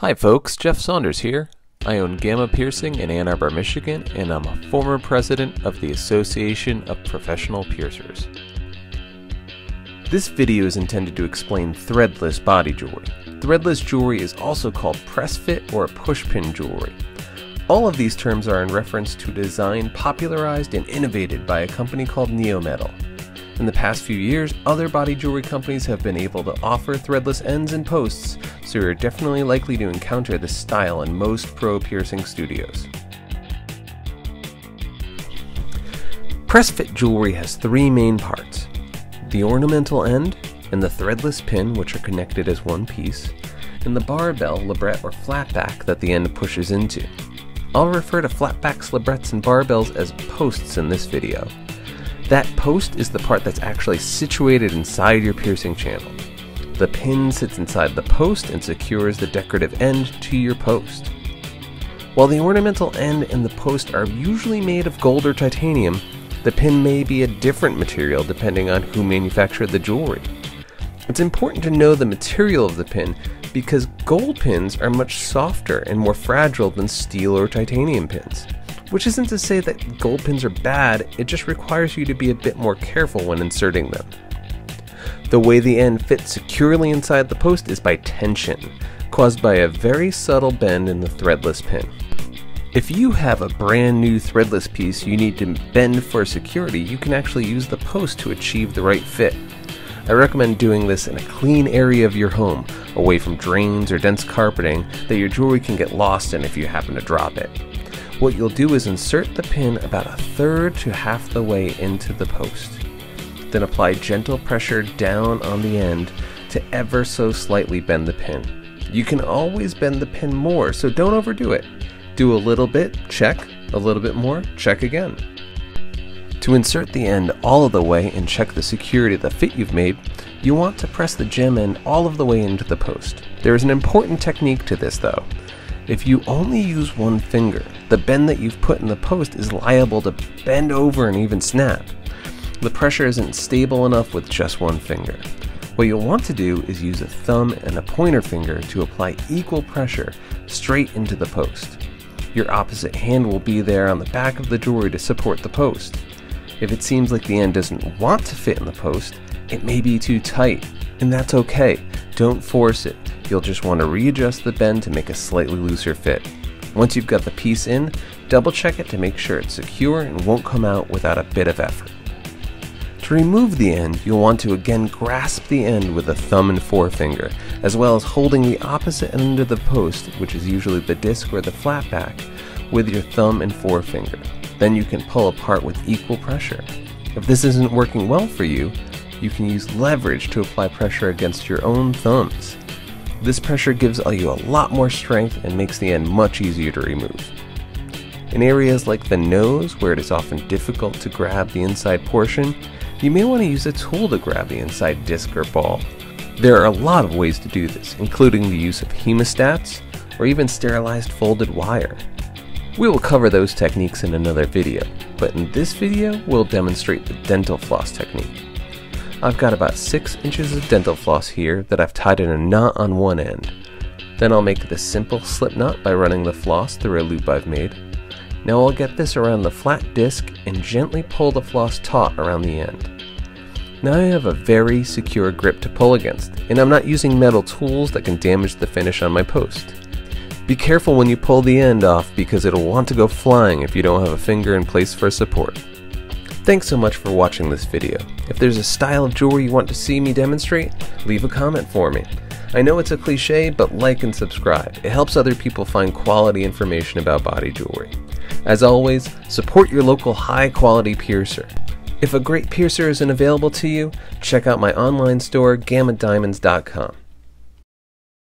Hi folks, Jeff Saunders here. I own Gamma Piercing in Ann Arbor, Michigan, and I'm a former president of the Association of Professional Piercers. This video is intended to explain threadless body jewelry. Threadless jewelry is also called press fit or pushpin jewelry. All of these terms are in reference to design popularized and innovated by a company called Neometal. In the past few years, other body jewelry companies have been able to offer threadless ends and posts, so you're definitely likely to encounter this style in most pro piercing studios. Press fit jewelry has three main parts: the ornamental end, and the threadless pin, which are connected as one piece, and the barbell, labrette, or flatback that the end pushes into. I'll refer to flatbacks, labrettes, and barbells as posts in this video. That post is the part that's actually situated inside your piercing channel. The pin sits inside the post and secures the decorative end to your post. While the ornamental end and the post are usually made of gold or titanium, the pin may be a different material depending on who manufactured the jewelry. It's important to know the material of the pin because gold pins are much softer and more fragile than steel or titanium pins. Which isn't to say that gold pins are bad, it just requires you to be a bit more careful when inserting them. The way the end fits securely inside the post is by tension, caused by a very subtle bend in the threadless pin. If you have a brand new threadless piece you need to bend for security, you can actually use the post to achieve the right fit. I recommend doing this in a clean area of your home, away from drains or dense carpeting that your jewelry can get lost in if you happen to drop it. What you'll do is insert the pin about a third to half the way into the post. Then apply gentle pressure down on the end to ever so slightly bend the pin. You can always bend the pin more, so don't overdo it. Do a little bit, check, a little bit more, check again. To insert the end all of the way and check the security of the fit you've made, you want to press the gem end all of the way into the post. There is an important technique to this though. If you only use one finger, the bend that you've put in the post is liable to bend over and even snap. The pressure isn't stable enough with just one finger. What you'll want to do is use a thumb and a pointer finger to apply equal pressure straight into the post. Your opposite hand will be there on the back of the jewelry to support the post. If it seems like the end doesn't want to fit in the post, it may be too tight, and that's okay. Don't force it. You'll just want to readjust the bend to make a slightly looser fit. Once you've got the piece in, double check it to make sure it's secure and won't come out without a bit of effort. To remove the end, you'll want to again grasp the end with a thumb and forefinger, as well as holding the opposite end of the post, which is usually the disc or the flatback, with your thumb and forefinger. Then you can pull apart with equal pressure. If this isn't working well for you, you can use leverage to apply pressure against your own thumbs. This pressure gives you a lot more strength and makes the end much easier to remove. In areas like the nose, where it is often difficult to grab the inside portion, you may want to use a tool to grab the inside disc or ball. There are a lot of ways to do this, including the use of hemostats or even sterilized folded wire. We will cover those techniques in another video, but in this video we'll demonstrate the dental floss technique. I've got about 6 inches of dental floss here that I've tied in a knot on one end. Then I'll make the simple slip knot by running the floss through a loop I've made. Now I'll get this around the flat disc and gently pull the floss taut around the end. Now I have a very secure grip to pull against, and I'm not using metal tools that can damage the finish on my post. Be careful when you pull the end off because it'll want to go flying if you don't have a finger in place for support. Thanks so much for watching this video. If there's a style of jewelry you want to see me demonstrate, leave a comment for me. I know it's a cliche, but like and subscribe. It helps other people find quality information about body jewelry. As always, support your local high-quality piercer. If a great piercer isn't available to you, check out my online store, GammaDiamonds.com.